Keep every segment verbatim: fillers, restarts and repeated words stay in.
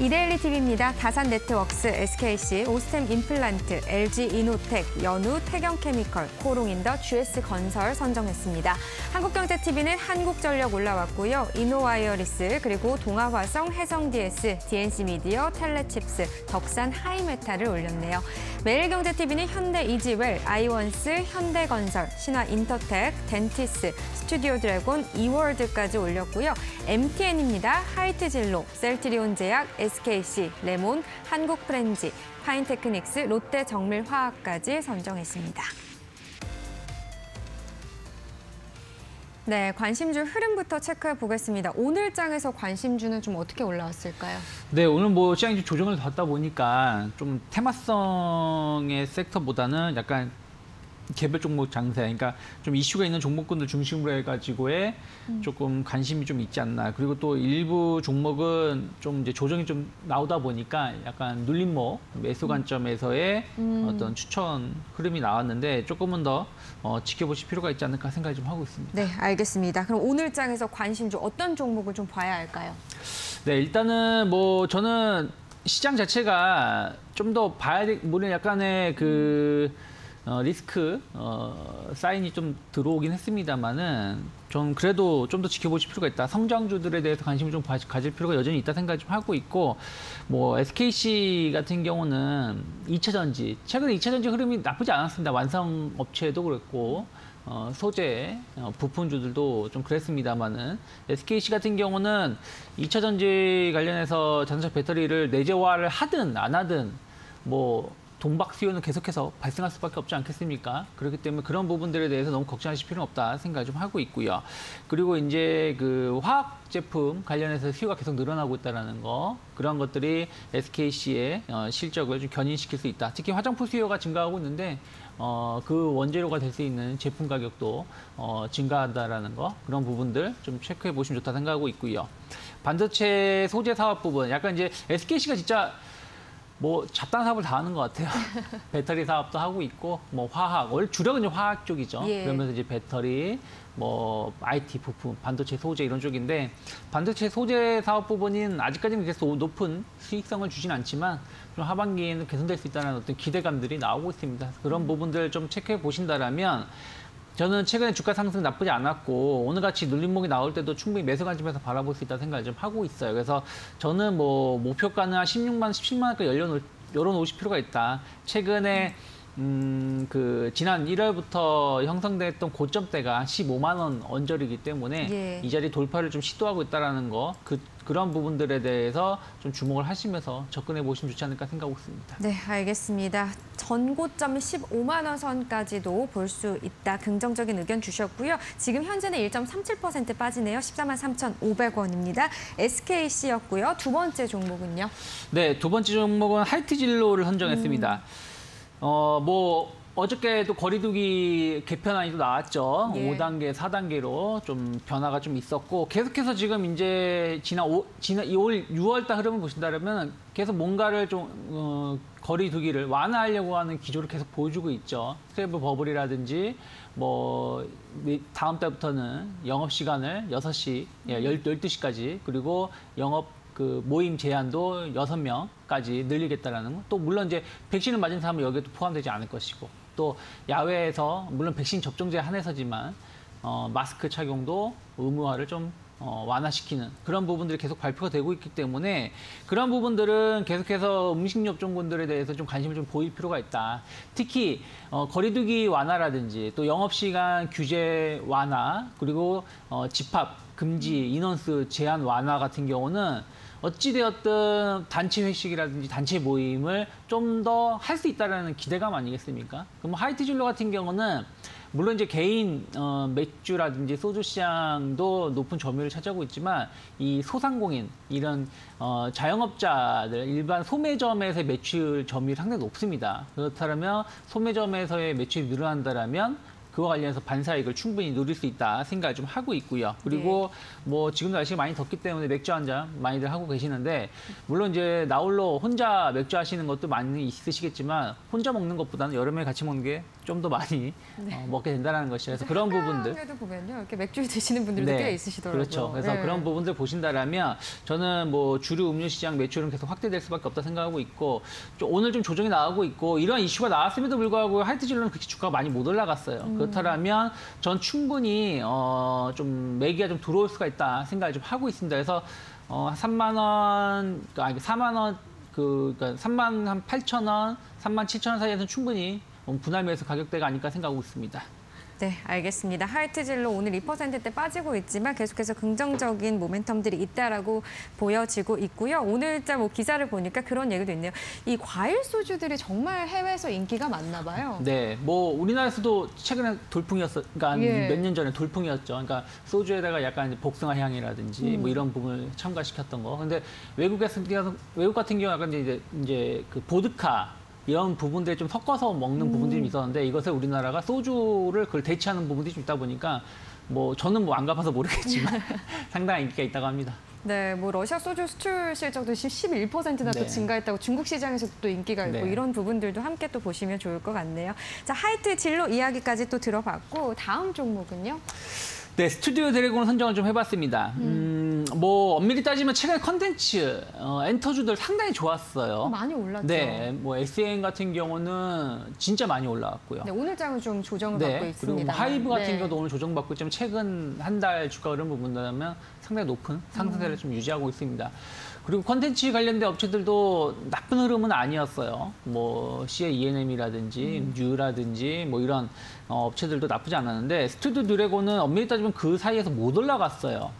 이데일리 티비입니다. 다산 네트웍스, 에스케이씨, 오스템 임플란트, 엘지 이노텍, 연우 태경케미컬, 코롱인더, 지에스건설 선정했습니다. 한국경제티비는 한국전력 올라왔고요. 이노와이어리스, 그리고 동화화성, 해성디에스, 디엔씨미디어, 텔레칩스, 덕산 하이메탈을 올렸네요. 매일경제티비는 현대 이지웰, 아이원스, 현대건설, 신화 인터텍, 덴티스, 스튜디오드래곤, 이월드까지 올렸고요. 엠티엔입니다. 하이트진로, 셀트리온제약, 에스케이씨, 레몬, 한국 프렌지, 파인테크닉스, 롯데정밀화학까지 선정했습니다. 네, 관심주 흐름부터 체크해 보겠습니다. 오늘 장에서 관심주는 좀 어떻게 올라왔을까요? 네, 오늘 뭐 시장이 조정을 받다 보니까 좀 테마성의 섹터보다는 약간 개별 종목 장세, 그러니까 좀 이슈가 있는 종목군들 중심으로 해가지고의 음. 조금 관심이 좀 있지 않나. 그리고 또 일부 종목은 좀 이제 조정이 좀 나오다 보니까 약간 눌림목 매수 관점에서의 음. 어떤 추천 흐름이 나왔는데 조금은 더 어, 지켜보실 필요가 있지 않을까 생각이 좀 하고 있습니다. 네, 알겠습니다. 그럼 오늘 장에서 관심주 어떤 종목을 좀 봐야 할까요? 네, 일단은 뭐 저는 시장 자체가 좀 더 봐야 될, 물론 약간의 그 음. 어, 리스크 어, 사인이 좀 들어오긴 했습니다만은 좀 그래도 좀 더 지켜보실 필요가 있다. 성장주들에 대해서 관심을 좀 가질 필요가 여전히 있다 생각을 좀 하고 있고, 뭐 에스케이씨 같은 경우는 이차전지, 최근에 이차전지 흐름이 나쁘지 않았습니다. 완성업체도 그랬고 어, 소재, 어, 부품주들도 좀 그랬습니다만은 에스케이씨 같은 경우는 이차전지 관련해서 자동차 배터리를 내재화를 하든 안 하든 뭐 동박 수요는 계속해서 발생할 수밖에 없지 않겠습니까? 그렇기 때문에 그런 부분들에 대해서 너무 걱정하실 필요는 없다 생각을 좀 하고 있고요. 그리고 이제 그 화학 제품 관련해서 수요가 계속 늘어나고 있다는 거, 그런 것들이 에스케이씨의 실적을 좀 견인시킬 수 있다. 특히 화장품 수요가 증가하고 있는데 어, 그 원재료가 될 수 있는 제품 가격도 어, 증가한다라는 거, 그런 부분들 좀 체크해 보시면 좋다 생각하고 있고요. 반도체 소재 사업 부분, 약간 이제 에스케이씨가 진짜 뭐 잡단 사업을 다 하는 것 같아요. 배터리 사업도 하고 있고, 뭐 화학, 원래 주력은 화학 쪽이죠. 예. 그러면서 이제 배터리, 뭐 아이티 부품, 반도체 소재 이런 쪽인데, 반도체 소재 사업 부분은 아직까지는 계속 높은 수익성을 주진 않지만 좀 하반기에는 개선될 수 있다는 어떤 기대감들이 나오고 있습니다. 그런 부분들 좀 체크해 보신다라면, 저는 최근에 주가 상승 나쁘지 않았고 오늘같이 눌림목이 나올 때도 충분히 매수 관점에서 바라볼 수 있다는 생각을 좀 하고 있어요. 그래서 저는 뭐 목표가는 십육만, 십칠만 원까지 열려놓, 열어놓으실 필요가 있다. 최근에 음, 그 지난 일월부터 형성됐던 고점대가 십오만 원 언저리이기 때문에 예. 이 자리 돌파를 좀 시도하고 있다는 거, 그, 그런 부분들에 대해서 좀 주목을 하시면서 접근해 보시면 좋지 않을까 생각하고 있습니다. 네, 알겠습니다. 전고점 십오만 원 선까지도 볼 수 있다. 긍정적인 의견 주셨고요. 지금 현재는 일 점 삼칠 퍼센트 빠지네요. 십사만 삼천오백 원입니다. 에스케이씨였고요. 두 번째 종목은요? 네, 두 번째 종목은 하이트진로를 선정했습니다. 음. 어, 뭐, 어저께 또 거리두기 개편안이 또 나왔죠. 예. 오 단계, 사 단계로 좀 변화가 좀 있었고, 계속해서 지금 이제 지난, 오, 지난 유월달 흐름을 보신다면 계속 뭔가를 좀, 어, 거리두기를 완화하려고 하는 기조를 계속 보여주고 있죠. 트래블 버블이라든지, 뭐, 다음 달부터는 영업시간을 여섯 시, 열두 시까지, 그리고 영업 그 모임 제한도 여섯 명까지 늘리겠다라는 거. 또 물론 이제 백신을 맞은 사람은 여기에도 포함되지 않을 것이고, 또 야외에서 물론 백신 접종제 한해서지만 어, 마스크 착용도 의무화를 좀 어, 완화시키는 그런 부분들이 계속 발표가 되고 있기 때문에 그런 부분들은 계속해서 음식업종군들에 대해서 좀 관심을 좀 보일 필요가 있다. 특히 어, 거리두기 완화라든지 또 영업시간 규제 완화, 그리고 어, 집합 금지, 인원수 제한 완화 같은 경우는 어찌되었든 단체 회식이라든지 단체 모임을 좀 더 할 수 있다는 기대감 아니겠습니까? 그럼 하이트진로 같은 경우는 물론 이제 개인 어, 맥주라든지 소주 시장도 높은 점유율을 차지하고 있지만, 이 소상공인, 이런 어, 자영업자들, 일반 소매점에서의 매출 점유율이 상당히 높습니다. 그렇다면 소매점에서의 매출이 늘어난다면 그와 관련해서 반사익을 충분히 누릴 수 있다 생각을 좀 하고 있고요. 그리고 네. 뭐 지금도 날씨가 많이 덥기 때문에 맥주 한 잔 많이들 하고 계시는데 물론 이제 나홀로 혼자 맥주 하시는 것도 많이 있으시겠지만 혼자 먹는 것보다는 여름에 같이 먹는 게 좀 더 많이 네. 어, 먹게 된다는 것이죠. 그래서 그런 부분들 보면요, 이렇게 맥주 드시는 분들도 네. 꽤 있으시더라고요. 그렇죠. 그래서 네. 그런 부분들 보신다라면 저는 뭐 주류 음료 시장 매출은 계속 확대될 수밖에 없다 생각하고 있고 좀 오늘 좀 조정이 나오고 있고 이런 이슈가 나왔음에도 불구하고 하이트진로는 그렇게 주가가 많이 못 올라갔어요. 음. 그렇다면 전 충분히 어, 좀 매기가 좀 들어올 수가 있다 생각을 좀 하고 있습니다. 그래서 어, 삼만 원, 아니 사만 원, 그, 그러니까 삼만 팔천 원, 삼만 칠천 원 사이에서는 충분히 분할매수 가격대가 아닐까 생각하고 있습니다. 네, 알겠습니다. 하이트진로 오늘 이 퍼센트대 빠지고 있지만 계속해서 긍정적인 모멘텀들이 있다라고 보여지고 있고요. 오늘자 뭐 기사를 보니까 그런 얘기도 있네요. 이 과일 소주들이 정말 해외에서 인기가 많나 봐요. 네, 뭐 우리나라에서도 최근에 돌풍이었어, 그러니까 예. 몇 년 전에 돌풍이었죠. 그러니까 소주에다가 약간 복숭아 향이라든지 음. 뭐 이런 부분을 첨가시켰던 거. 근데 외국 같은 경우, 외국 같은 경우 약간 이제 이제 그 보드카 이런 부분들이 좀 섞어서 먹는 음. 부분들이 좀 있었는데 이것을 우리나라가 소주를 그걸 대체하는 부분들이 좀 있다 보니까 뭐 저는 뭐 안 가봐서 모르겠지만 상당한 인기가 있다고 합니다. 네, 뭐 러시아 소주 수출 실적도 십일 퍼센트나 네. 또 증가했다고 중국 시장에서도 또 인기가 있고 네. 이런 부분들도 함께 또 보시면 좋을 것 같네요. 자, 하이트진로 이야기까지 또 들어봤고 다음 종목은요? 네, 스튜디오드래곤 선정을 좀 해봤습니다. 음, 뭐 엄밀히 따지면 최근 컨텐츠, 어, 엔터주들 상당히 좋았어요. 많이 올랐죠. 네, 뭐 에스엔 같은 경우는 진짜 많이 올라왔고요. 네, 오늘장은 좀 조정을 네, 받고 있습니다. 그리고 뭐 하이브 같은 네. 경우도 오늘 조정받고 있지만 최근 한 달 주가 흐름 보면 상당히 높은 상승세를 음. 좀 유지하고 있습니다. 그리고 콘텐츠 관련된 업체들도 나쁜 흐름은 아니었어요. 뭐 씨에이이엔엠이라든지 음. 뉴라든지 뭐 이런 어, 업체들도 나쁘지 않았는데 스튜디오드래곤은 엄밀히 따지면 그 사이에서 못 올라갔어요.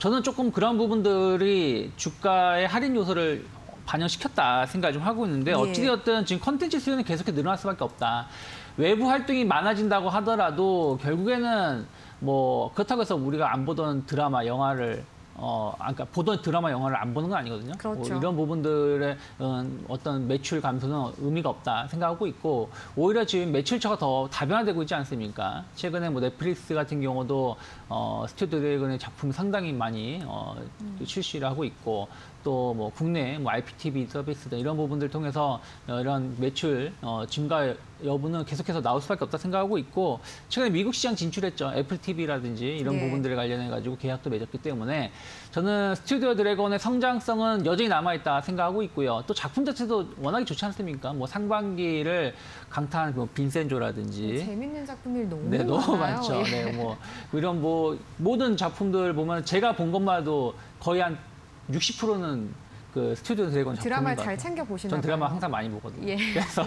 저는 조금 그런 부분들이 주가의 할인 요소를 반영시켰다 생각을 좀 하고 있는데 어찌되었든 지금 콘텐츠 수요는 계속해서 늘어날 수밖에 없다. 외부 활동이 많아진다고 하더라도 결국에는 뭐 그렇다고 해서 우리가 안 보던 드라마, 영화를 어, 그러니까 보던 드라마, 영화를 안 보는 건 아니거든요. 그렇죠. 뭐 이런 부분들의 어떤 매출 감소는 의미가 없다 생각하고 있고 오히려 지금 매출처가 더 다변화되고 있지 않습니까? 최근에 뭐 넷플릭스 같은 경우도 어, 스튜디오드래곤의 작품 상당히 많이 어, 음. 출시를 하고 있고 또 뭐 국내 뭐 아이피티비 서비스 등 이런 부분들 통해서 이런 매출 어, 증가 여부는 계속해서 나올 수밖에 없다 생각하고 있고 최근에 미국 시장 진출했죠. 애플 티비라든지 이런 네. 부분들에 관련해 가지고 계약도 맺었기 때문에 저는 스튜디오드래곤의 성장성은 여전히 남아있다 생각하고 있고요. 또 작품 자체도 워낙에 좋지 않습니까? 뭐 상반기를 강타한 뭐 빈센조라든지 재밌는 작품들이 너무, 네, 너무 많죠. 예. 네, 뭐 이런 뭐 모든 작품들 보면 제가 본 것만 해도 거의 한 육십 퍼센트는 그 스튜디오드래곤 드라마를 잘 챙겨 보시나요? 전 드라마 항상 많이 보거든요. 예. 그래서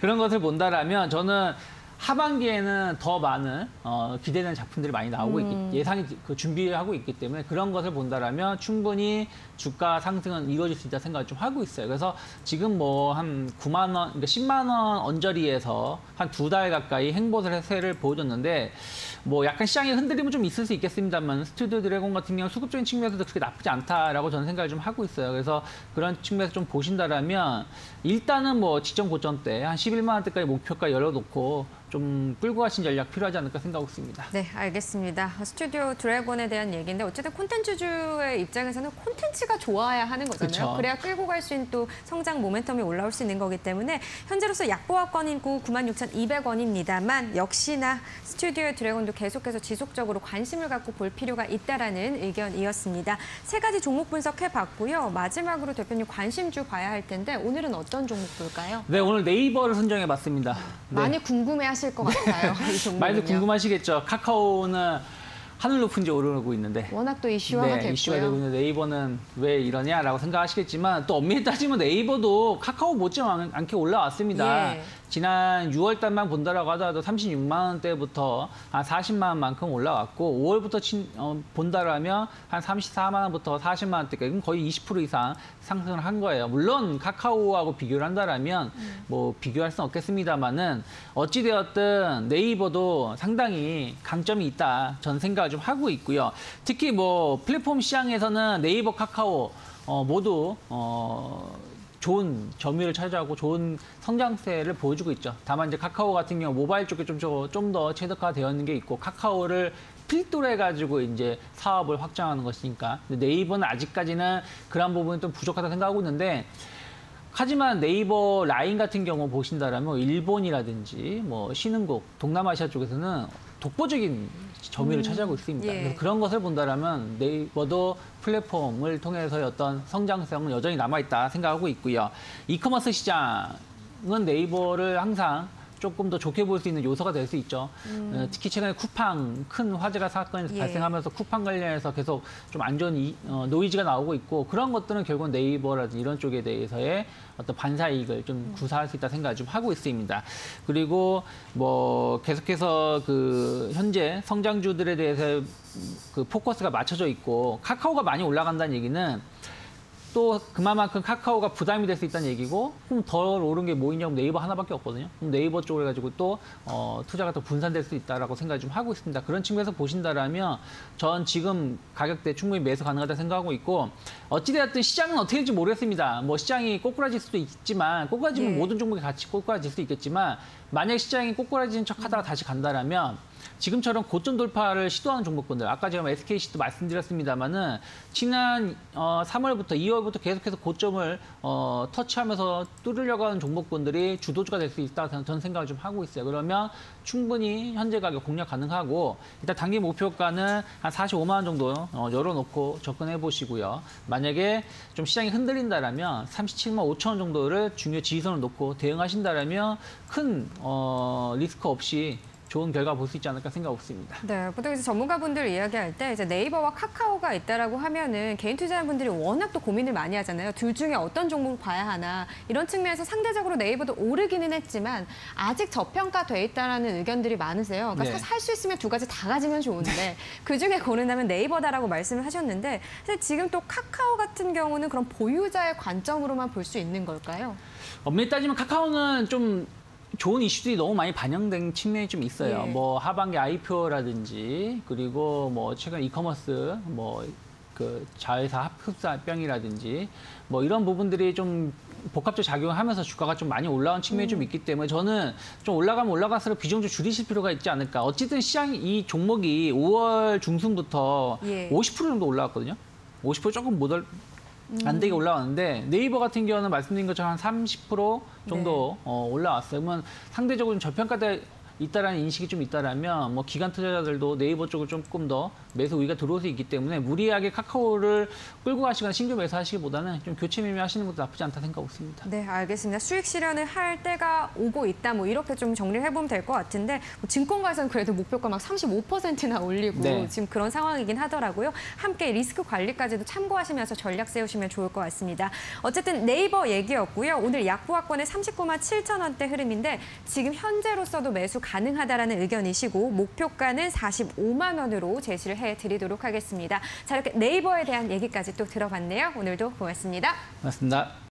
그런 것을 본다라면 저는 하반기에는 더 많은 어, 기대되는 작품들이 많이 나오고 음. 있기, 예상이 그 준비하고 있기 때문에 그런 것을 본다라면 충분히 주가 상승은 이루어질 수 있다 생각을 좀 하고 있어요. 그래서 지금 뭐 한 구만 원, 그러니까 십만 원 언저리에서 한 두 달 가까이 행보세를 보여줬는데 뭐 약간 시장의 흔들림은 좀 있을 수 있겠습니다만 스튜디오드래곤 같은 경우 수급적인 측면에서도 그렇게 나쁘지 않다라고 저는 생각을 좀 하고 있어요. 그래서 그런 측면에서 좀 보신다라면 일단은 뭐 직전 고점대 한 십일만 원대까지 목표가 열어놓고 좀 끌고 가신 전략 필요하지 않을까 생각하고 있습니다. 네, 알겠습니다. 스튜디오드래곤에 대한 얘기인데 어쨌든 콘텐츠주의 입장에서는 콘텐츠가 좋아야 하는 거잖아요. 그쵸. 그래야 끌고 갈 수 있는 또 성장 모멘텀이 올라올 수 있는 거기 때문에 현재로서 약보합권이고 구만 육천 이백 원입니다만 역시나 스튜디오드래곤도 계속해서 지속적으로 관심을 갖고 볼 필요가 있다라는 의견이었습니다. 세 가지 종목 분석해봤고요. 마지막으로 대표님 관심주 봐야 할 텐데 오늘은 어떤 종목 볼까요? 네, 오늘 네이버를 선정해봤습니다. 네. 많이 궁금해하시죠? 것 같아요. 이 많이들 궁금하시겠죠. 카카오는 하늘 높은 지 오르고 있는데 워낙 또 이슈화가 네, 됐고요. 이슈화되고 있는 네이버는 왜 이러냐라고 생각하시겠지만 또 엄밀히 따지면 네이버도 카카오 못지않게 올라왔습니다. 예. 지난 유월 달만 본다라고 하더라도 삼십육만 원대부터 한 사십만 원만큼 올라왔고 오월부터 친, 어, 본다라면 한 삼십사만 원부터 사십만 원대까지 거의 이십 퍼센트 이상 상승을 한 거예요. 물론 카카오하고 비교를 한다라면 음. 뭐 비교할 수는 없겠습니다만은 어찌되었든 네이버도 상당히 강점이 있다 전 생각을 좀 하고 있고요. 특히 뭐 플랫폼 시장에서는 네이버, 카카오 어, 모두 어. 좋은 점유율을 차지하고 좋은 성장세를 보여주고 있죠. 다만 이제 카카오 같은 경우 모바일 쪽에 좀 좀 더 최적화되었는 게 있고 카카오를 필두로 해가지고 이제 사업을 확장하는 것이니까 네이버는 아직까지는 그런 부분이 좀 부족하다 생각하고 있는데. 하지만 네이버 라인 같은 경우 보신다라면 일본이라든지 뭐 신흥국, 동남아시아 쪽에서는 독보적인 점유율을 음. 차지하고 있습니다. 예. 그래서 그런 것을 본다라면 네이버도 플랫폼을 통해서의 어떤 성장성은 여전히 남아있다 생각하고 있고요. 이커머스 시장은 네이버를 항상 조금 더 좋게 볼 수 있는 요소가 될 수 있죠. 음. 특히 최근에 쿠팡 큰 화재가 사건이 예. 발생하면서 쿠팡 관련해서 계속 좀 안 좋은 이, 어, 노이즈가 나오고 있고 그런 것들은 결국은 네이버라든지 이런 쪽에 대해서의 어떤 반사 이익을 좀 구사할 수 있다 생각을 좀 하고 있습니다. 그리고 뭐 계속해서 그 현재 성장주들에 대해서 그 포커스가 맞춰져 있고 카카오가 많이 올라간다는 얘기는. 또 그만큼 카카오가 부담이 될 수 있다는 얘기고 좀 덜 오른 게 뭐 있냐면 네이버 하나밖에 없거든요. 그럼 네이버 쪽을 가지고 또 어, 투자가 더 분산될 수 있다라고 생각을 좀 하고 있습니다. 그런 측면에서 보신다라면 전 지금 가격대 충분히 매수 가능하다 생각하고 있고 어찌되었든 시장은 어떻게 될지 모르겠습니다. 뭐 시장이 꼬꾸라질 수도 있지만 꼬꾸라지면 네. 모든 종목이 같이 꼬꾸라질 수 있겠지만 만약 시장이 꼬꾸라지는 척하다가 다시 간다라면. 지금처럼 고점 돌파를 시도하는 종목군들, 아까 제가 에스케이씨도 말씀드렸습니다만은 지난 어, 삼월부터 이월부터 계속해서 고점을 어, 터치하면서 뚫으려고 하는 종목군들이 주도주가 될 수 있다고 저는 생각을 좀 하고 있어요. 그러면 충분히 현재 가격 공략 가능하고 일단 단기 목표가는 한 사십오만 원 정도 어, 열어놓고 접근해 보시고요. 만약에 좀 시장이 흔들린다라면 삼십칠만 오천 원 정도를 중요 지지선을 놓고 대응하신다라면 큰 어, 리스크 없이 좋은 결과 볼 수 있지 않을까 생각 없습니다. 네, 보통 이제 전문가분들 이야기할 때 이제 네이버와 카카오가 있다라고 하면은 개인 투자자분들이 워낙 또 고민을 많이 하잖아요. 둘 중에 어떤 종목을 봐야 하나 이런 측면에서 상대적으로 네이버도 오르기는 했지만 아직 저평가돼 있다라는 의견들이 많으세요. 그러니까 네. 살 수 있으면 두 가지 다 가지면 좋은데 그 중에 고른다면 네이버다라고 말씀을 하셨는데 사실 지금 또 카카오 같은 경우는 그런 보유자의 관점으로만 볼 수 있는 걸까요? 엄밀히 따지면 카카오는 좀 좋은 이슈들이 너무 많이 반영된 측면이 좀 있어요. 네. 뭐 하반기 아이피오라든지 그리고 뭐 최근 이커머스 뭐 그 자회사 흡사병이라든지 뭐 이런 부분들이 좀 복합적 작용하면서 주가가 좀 많이 올라온 측면이 음. 좀 있기 때문에 저는 좀 올라가면 올라갈수록 비중 좀 줄이실 필요가 있지 않을까. 어쨌든 시장이 이 종목이 오월 중순부터 예. 오십 퍼센트 정도 올라왔거든요. 오십 퍼센트 조금 못 올. 안 되게 올라왔는데 네이버 같은 경우는 말씀드린 것처럼 한 삼십 퍼센트 정도 네. 어, 올라왔어요. 그러면 상대적으로 좀 저평가돼 있다라는 인식이 좀 있다라면 뭐 기관 투자자들도 네이버 쪽을 조금 더 매수 우위가 들어올 수 있기 때문에 무리하게 카카오를 끌고 가시거나 신규 매수하시기보다는 좀 교체 매매하시는 것도 나쁘지 않다 생각하고 있습니다. 네, 알겠습니다. 수익 실현을 할 때가 오고 있다, 뭐 이렇게 좀 정리를 해보면 될 것 같은데 뭐 증권가에서는 그래도 목표가 막 삼십오 퍼센트나 올리고 네. 지금 그런 상황이긴 하더라고요. 함께 리스크 관리까지도 참고하시면서 전략 세우시면 좋을 것 같습니다. 어쨌든 네이버 얘기였고요. 오늘 약보합권의 삼십구만 칠천 원대 흐름인데 지금 현재로서도 매수 가능하다라는 의견이시고 목표가는 사십오만 원으로 제시를 해드리도록 하겠습니다. 자, 이렇게 네이버에 대한 얘기까지 또 들어봤네요. 오늘도 고맙습니다. 고맙습니다.